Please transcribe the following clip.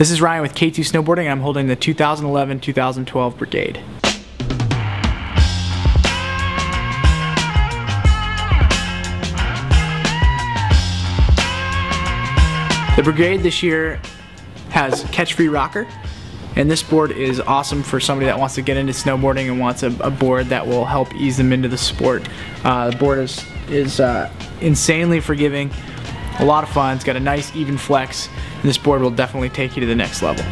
This is Ryan with K2 Snowboarding, and I'm holding the 2011-2012 Brigade. The Brigade this year has Catch Free Rocker, and this board is awesome for somebody that wants to get into snowboarding and wants a board that will help ease them into the sport. The board is insanely forgiving, a lot of fun. It's got a nice even flex, and this board will definitely take you to the next level.